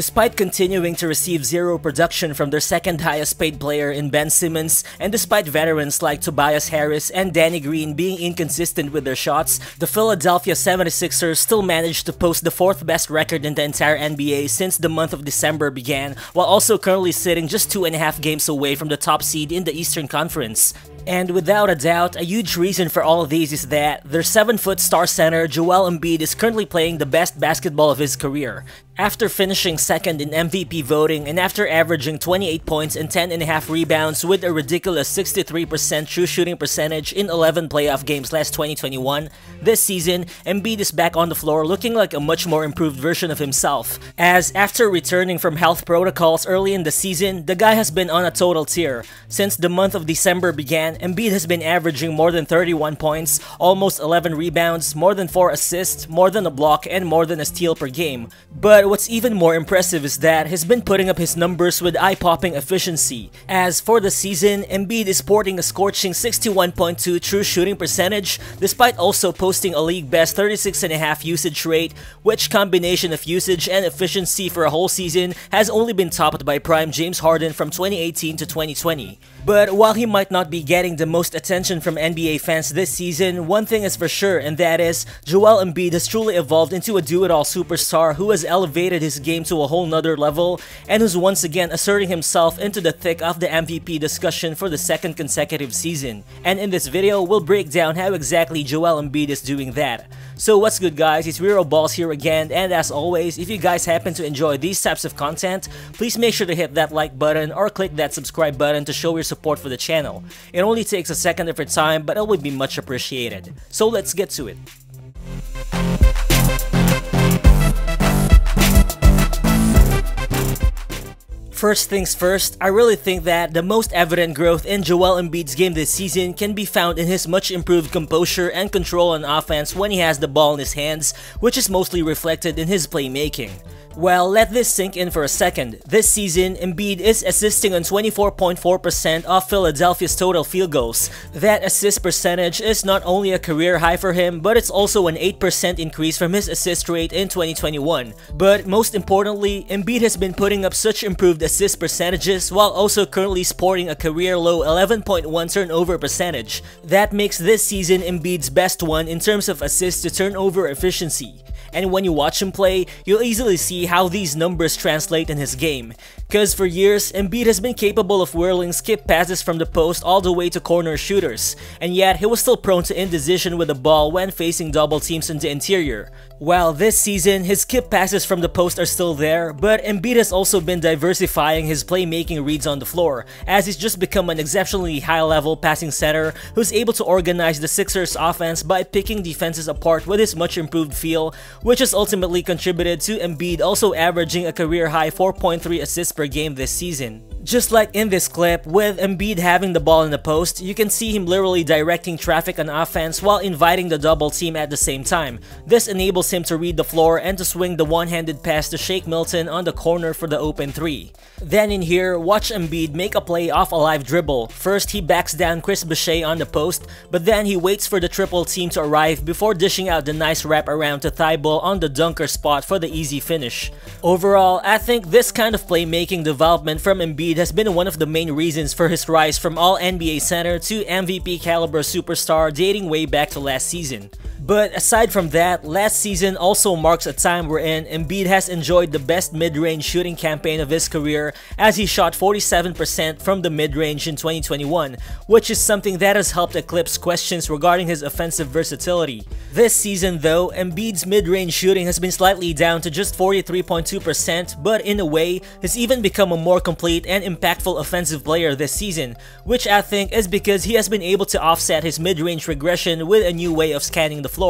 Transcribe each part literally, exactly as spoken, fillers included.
Despite continuing to receive zero production from their second highest paid player in Ben Simmons, and despite veterans like Tobias Harris and Danny Green being inconsistent with their shots, the Philadelphia seventy-sixers still managed to post the fourth best record in the entire N B A since the month of December began, while also currently sitting just two and a half games away from the top seed in the Eastern Conference. And without a doubt, a huge reason for all of these is that their seven-foot star center Joel Embiid is currently playing the best basketball of his career. After finishing second in M V P voting and after averaging twenty-eight points and ten point five rebounds with a ridiculous sixty-three percent true shooting percentage in eleven playoff games last twenty twenty-one, this season, Embiid is back on the floor looking like a much more improved version of himself, as after returning from health protocols early in the season, the guy has been on a total tear. Since the month of December began, Embiid has been averaging more than thirty-one points, almost eleven rebounds, more than four assists, more than a block, and more than a steal per game. But what's even more impressive is that he's been putting up his numbers with eye-popping efficiency. As for the season, Embiid is sporting a scorching sixty-one point two true shooting percentage, despite also posting a league-best thirty-six point five usage rate, which combination of usage and efficiency for a whole season has only been topped by prime James Harden from twenty eighteen to twenty twenty. But while he might not be getting the most attention from N B A fans this season, one thing is for sure, and that is, Joel Embiid has truly evolved into a do-it-all superstar who has elevated his game to a whole nother level and who's once again asserting himself into the thick of the M V P discussion for the second consecutive season. And in this video, we'll break down how exactly Joel Embiid is doing that. So what's good guys, it's Riro Balls here again, and as always, if you guys happen to enjoy these types of content, please make sure to hit that like button or click that subscribe button to show your support for the channel. It only takes a second of your time, but it would be much appreciated. So let's get to it. First things first, I really think that the most evident growth in Joel Embiid's game this season can be found in his much improved composure and control on offense when he has the ball in his hands, which is mostly reflected in his playmaking. Well, let this sink in for a second. This season, Embiid is assisting on twenty-four point four percent of Philadelphia's total field goals. That assist percentage is not only a career high for him, but it's also an eight percent increase from his assist rate in twenty twenty-one. But most importantly, Embiid has been putting up such improved assist percentages while also currently sporting a career-low eleven point one turnover percentage. That makes this season Embiid's best one in terms of assist to turnover efficiency. And when you watch him play, you'll easily see how these numbers translate in his game. Cause for years, Embiid has been capable of whirling skip passes from the post all the way to corner shooters, and yet he was still prone to indecision with the ball when facing double teams in the interior. While this season, his skip passes from the post are still there, but Embiid has also been diversifying his playmaking reads on the floor, as he's just become an exceptionally high-level passing center who's able to organize the Sixers' offense by picking defenses apart with his much-improved feel, which has ultimately contributed to Embiid also averaging a career-high four point three assists per game this season. Just like in this clip, with Embiid having the ball in the post, you can see him literally directing traffic on offense while inviting the double team at the same time. This enables him to read the floor and to swing the one-handed pass to Shake Milton on the corner for the open three. Then in here, watch Embiid make a play off a live dribble. First, he backs down Chris Boucher on the post, but then he waits for the triple team to arrive before dishing out the nice wrap around to Thybulle on the dunker spot for the easy finish. Overall, I think this kind of playmaking development from Embiid has been one of the main reasons for his rise from all N B A center to M V P caliber superstar dating way back to last season. But aside from that, last season also marks a time wherein Embiid has enjoyed the best mid-range shooting campaign of his career, as he shot forty-seven percent from the mid-range in twenty twenty-one, which is something that has helped eclipse questions regarding his offensive versatility. This season though, Embiid's mid-range shooting has been slightly down to just forty-three point two percent, but in a way, he's even become a more complete and impactful offensive player this season, which I think is because he has been able to offset his mid-range regression with a new way of scanning the floor.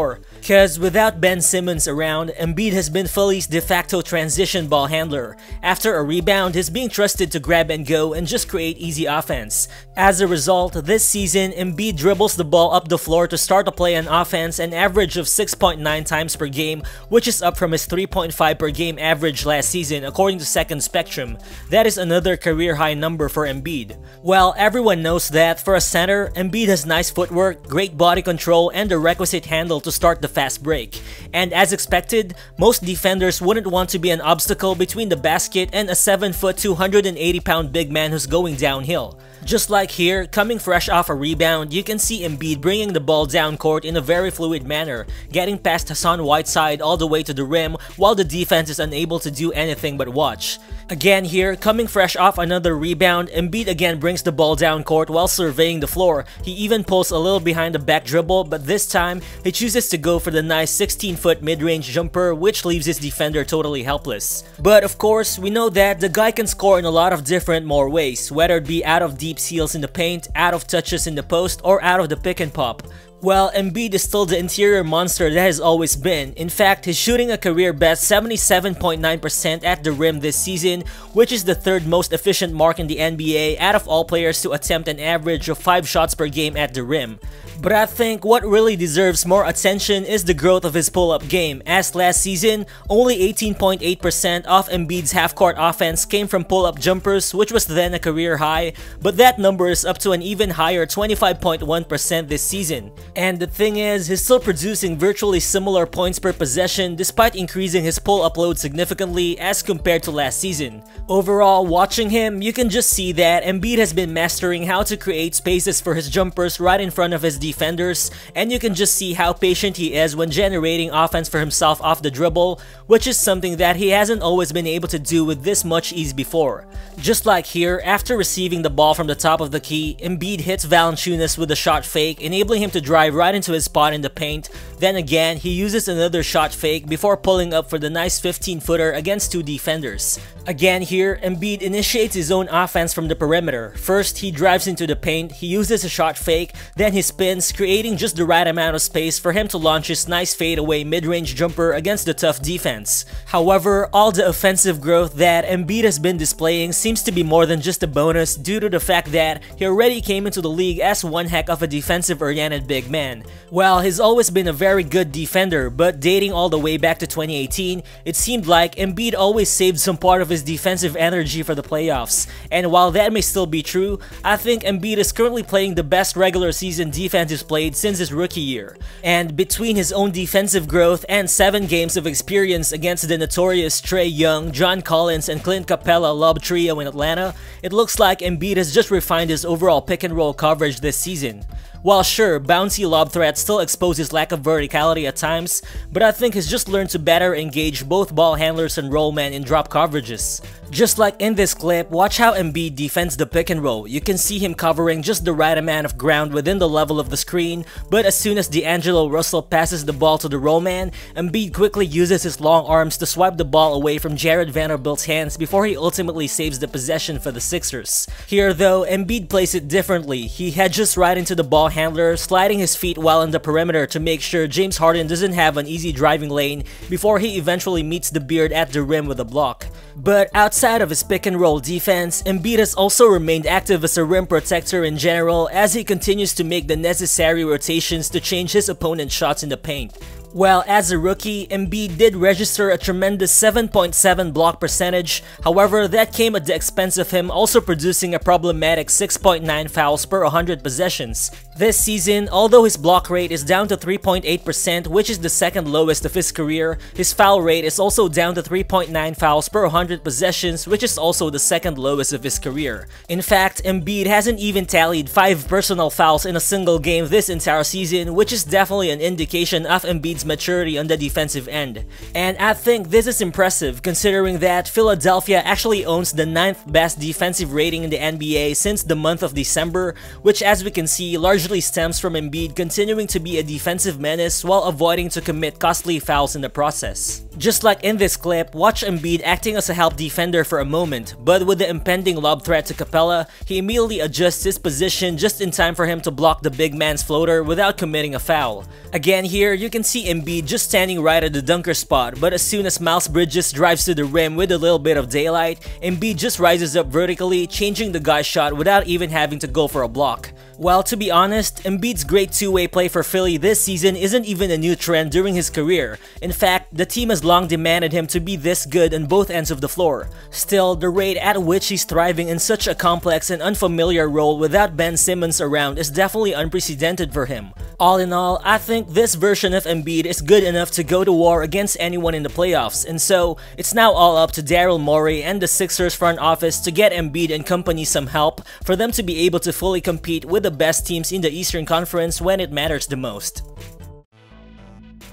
Cause without Ben Simmons around, Embiid has been Philly's de facto transition ball handler. After a rebound, he's being trusted to grab and go and just create easy offense. As a result, this season, Embiid dribbles the ball up the floor to start a play on offense an average of six point nine times per game, which is up from his three point five per game average last season according to Second Spectrum. That is another career-high number for Embiid. Well, everyone knows that for a center, Embiid has nice footwork, great body control, and the requisite handling handle to start the fast break. And as expected, most defenders wouldn't want to be an obstacle between the basket and a seven foot two hundred eighty pound big man who's going downhill. Just like here, coming fresh off a rebound, you can see Embiid bringing the ball down court in a very fluid manner, getting past Hassan Whiteside all the way to the rim while the defense is unable to do anything but watch. Again here, coming fresh off another rebound, Embiid again brings the ball down court while surveying the floor. He even pulls a little behind the back dribble, but this time, he chooses to go for the nice sixteen foot mid-range jumper, which leaves his defender totally helpless. But of course, we know that the guy can score in a lot of different more ways, whether it be out of deep seals in the paint, out of touches in the post, or out of the pick and pop. Well, Embiid is still the interior monster that has always been. In fact, he's shooting a career-best seventy-seven point nine percent at the rim this season, which is the third most efficient mark in the N B A out of all players to attempt an average of five shots per game at the rim. But I think what really deserves more attention is the growth of his pull-up game, as last season, only eighteen point eight percent of Embiid's half-court offense came from pull-up jumpers, which was then a career high, but that number is up to an even higher twenty-five point one percent this season. And the thing is, he's still producing virtually similar points per possession despite increasing his pull-up load significantly as compared to last season. Overall, watching him, you can just see that Embiid has been mastering how to create spaces for his jumpers right in front of his defenders, and you can just see how patient he is when generating offense for himself off the dribble, which is something that he hasn't always been able to do with this much ease before. Just like here, after receiving the ball from the top of the key, Embiid hits Valanciunas with a shot fake, enabling him to drive right into his spot in the paint. Then again, he uses another shot fake before pulling up for the nice fifteen footer against two defenders. Again here, Embiid initiates his own offense from the perimeter. First, he drives into the paint, he uses a shot fake, then he spins, creating just the right amount of space for him to launch his nice fadeaway mid-range jumper against the tough defense. However, all the offensive growth that Embiid has been displaying seems to be more than just a bonus due to the fact that he already came into the league as one heck of a defensive-oriented big man. Well, he's always been a very good defender, but dating all the way back to twenty eighteen, it seemed like Embiid always saved some part of his defensive energy for the playoffs. And while that may still be true, I think Embiid is currently playing the best regular season defense he's played since his rookie year. And between his own defensive growth and seven games of experience against the notorious Trae Young, John Collins, and Clint Capela lob trio in Atlanta, it looks like Embiid has just refined his overall pick-and-roll coverage this season. While sure, bouncy lob threats still expose his lack of verticality at times, but I think he's just learned to better engage both ball handlers and roll men in drop coverages. Just like in this clip, watch how Embiid defends the pick and roll. You can see him covering just the right amount of ground within the level of the screen, but as soon as D'Angelo Russell passes the ball to the roll man, Embiid quickly uses his long arms to swipe the ball away from Jared Vanderbilt's hands before he ultimately saves the possession for the Sixers. Here though, Embiid plays it differently. He hedges right into the ball handler, sliding his feet while in the perimeter to make sure James Harden doesn't have an easy driving lane before he eventually meets the beard at the rim with a block. But outside of his pick and roll defense, Embiid has also remained active as a rim protector in general as he continues to make the necessary rotations to change his opponent's shots in the paint. Well, as a rookie, Embiid did register a tremendous seven point seven block percentage, however that came at the expense of him also producing a problematic six point nine fouls per one hundred possessions. This season, although his block rate is down to three point eight percent, which is the second lowest of his career, his foul rate is also down to three point nine fouls per one hundred possessions, which is also the second lowest of his career. In fact, Embiid hasn't even tallied five personal fouls in a single game this entire season, which is definitely an indication of Embiid's maturity on the defensive end. And I think this is impressive considering that Philadelphia actually owns the ninth best defensive rating in the N B A since the month of December, which as we can see largely stems from Embiid continuing to be a defensive menace while avoiding to commit costly fouls in the process. Just like in this clip, watch Embiid acting as a help defender for a moment, but with the impending lob threat to Capela, he immediately adjusts his position just in time for him to block the big man's floater without committing a foul. Again here, you can see Embiid just standing right at the dunker spot, but as soon as Miles Bridges drives to the rim with a little bit of daylight, Embiid just rises up vertically, changing the guy's shot without even having to go for a block. Well, to be honest, honest, Embiid's great two-way play for Philly this season isn't even a new trend during his career. In fact, the team has long demanded him to be this good on both ends of the floor. Still, the rate at which he's thriving in such a complex and unfamiliar role without Ben Simmons around is definitely unprecedented for him. All in all, I think this version of Embiid is good enough to go to war against anyone in the playoffs, and so it's now all up to Daryl Morey and the Sixers front office to get Embiid and company some help for them to be able to fully compete with the best teams in the Eastern Conference when it matters the most.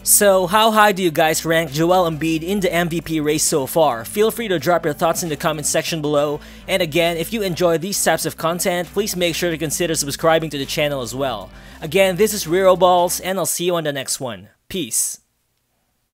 So, how high do you guys rank Joel Embiid in the M V P race so far? Feel free to drop your thoughts in the comment section below. And again, if you enjoy these types of content, please make sure to consider subscribing to the channel as well. Again, this is Riro Balls, and I'll see you on the next one. Peace.